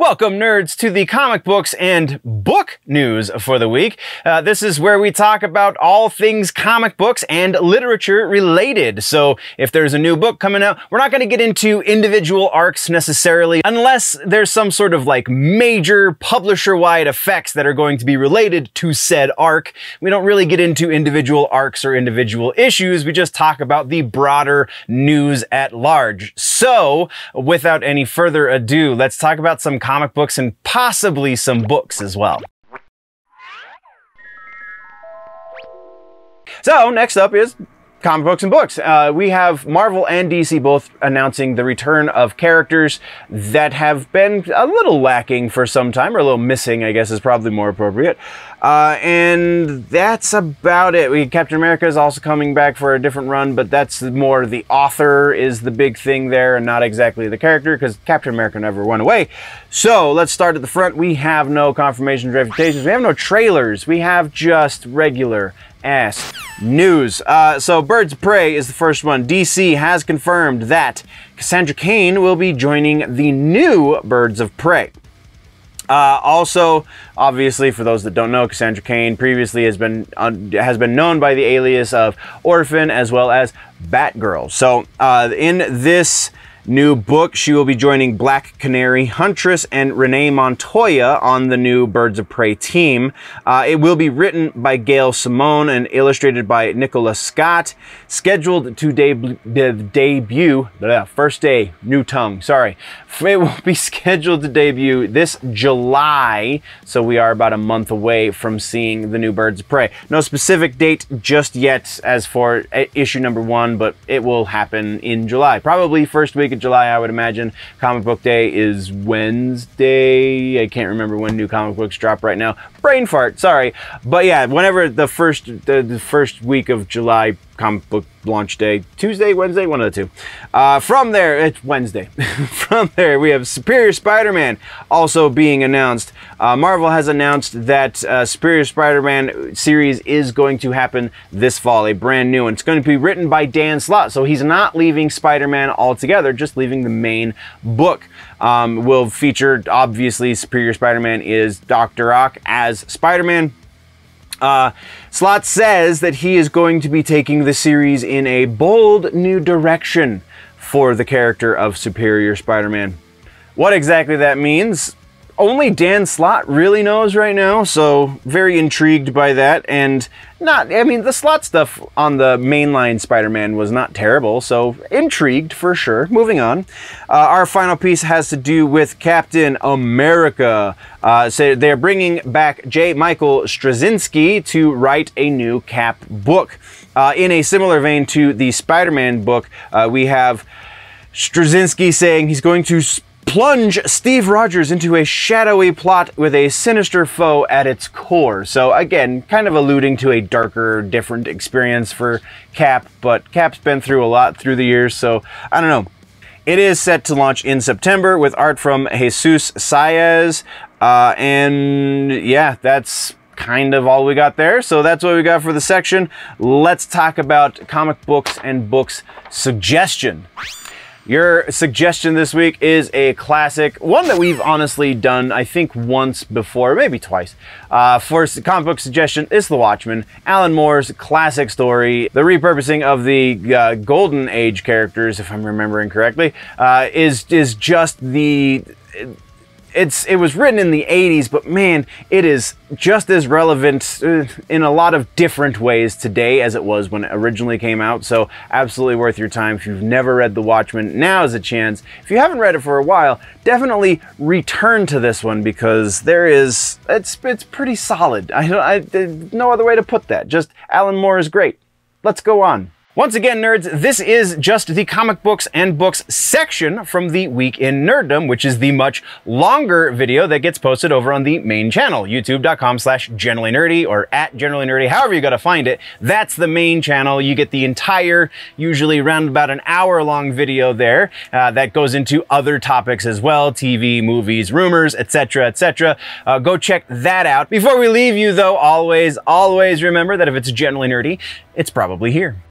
Welcome, nerds, to the comic books and book news for the week. This is where we talk about all things comic books and literature related. So if there's a new book coming out, we're not going to get into individual arcs necessarily, unless there's some sort of like major publisher-wide effects that are going to be related to said arc. We don't really get into individual arcs or individual issues. We just talk about the broader news at large. So without any further ado, let's talk about some comic books and possibly some books as well. So next up is comic books and books. We have Marvel and DC both announcing the return of characters that have been a little lacking for some time, or a little missing, I guess is probably more appropriate. And that's about it. Captain America is also coming back for a different run, but that's more the author is the big thing there and not exactly the character, because Captain America never went away. So let's start at the front. We have no confirmations, reputations. We have no trailers. We have just regular ass news. So Birds of Prey is the first one. DC has confirmed that Cassandra Cain will be joining the new Birds of Prey. Also, obviously, for those that don't know, Cassandra Cain previously has been known by the alias of Orphan as well as Batgirl. So in this new book, she will be joining Black Canary, Huntress, and Renee Montoya on the new Birds of Prey team. It will be written by Gail Simone and illustrated by Nicola Scott. Scheduled to debut, first day, new tongue, sorry. It will be scheduled to debut this July, so we are about a month away from seeing the new Birds of Prey. No specific date just yet as for issue number 1, but it will happen in July. Probably first week of July, I would imagine. Comic Book Day is Wednesday. I can't remember when new comic books drop right now. Brain fart, sorry. But yeah, whenever the first week of July, comic book launch day, Tuesday, Wednesday, one of the two. From there, it's Wednesday. From there, we have Superior Spider-Man also being announced. Marvel has announced that Superior Spider-Man series is going to happen this fall, a brand new one. It's going to be written by Dan Slott, so he's not leaving Spider-Man altogether, just leaving the main book. Will feature, obviously, Superior Spider-Man is Dr. Ock as Spider-Man. Slott says that he is going to be taking the series in a bold new direction for the character of Superior Spider-Man. What exactly that means, only Dan Slott really knows right now, so very intrigued by that. And not, I mean, the Slott stuff on the mainline Spider-Man was not terrible, so intrigued for sure. Moving on. Our final piece has to do with Captain America. So they're bringing back J. Michael Straczynski to write a new Cap book. In a similar vein to the Spider-Man book, we have Straczynski saying he's going to plunge Steve Rogers into a shadowy plot with a sinister foe at its core. So again, kind of alluding to a darker, different experience for Cap, but Cap's been through a lot through the years, so I don't know. It is set to launch in September with art from Jesús Saiz, and yeah, that's kind of all we got there. So that's what we got for the section. Let's talk about comic books and books suggestion. Your suggestion this week is a classic, one that we've honestly done, I think, once before, maybe twice. First comic book suggestion is The Watchmen, Alan Moore's classic story. The repurposing of the Golden Age characters, if I'm remembering correctly, is just the... It was written in the 80s, but man, it is just as relevant in a lot of different ways today as it was when it originally came out. So absolutely worth your time. If you've never read The Watchmen, now is a chance. If you haven't read it for a while, definitely return to this one, because there is, it's pretty solid. There's no other way to put that. Just Alan Moore is great. Let's go on. Once again, nerds, this is just the comic books and books section from the Week in Nerddom, which is the much longer video that gets posted over on the main channel, youtube.com/generallynerdy or @generallynerdy, however you gotta find it. That's the main channel. You get the entire, usually around about an hour-long video there that goes into other topics as well, TV, movies, rumors, etc., etc. Go check that out. Before we leave you, though, always remember that if it's generally nerdy, it's probably here.